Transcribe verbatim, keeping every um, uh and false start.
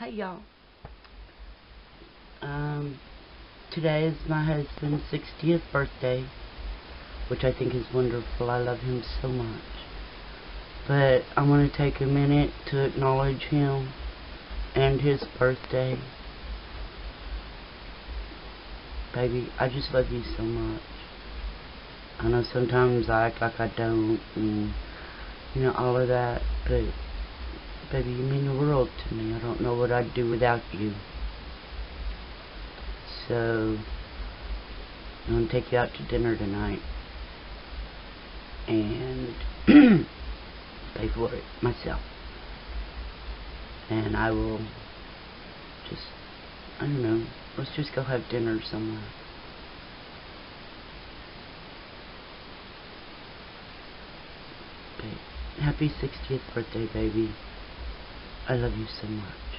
Hey y'all, um, today is my husband's sixtieth birthday, which I think is wonderful. I love him so much, but I want to take a minute to acknowledge him and his birthday. Baby, I just love you so much. I know sometimes I act like I don't, and you know, all of that, but baby, you mean the world to me. I don't know what I'd do without you. So, I'm going to take you out to dinner tonight. And pay for it myself. And I will just, I don't know, let's just go have dinner somewhere. But happy sixtieth birthday, baby. I love you so much.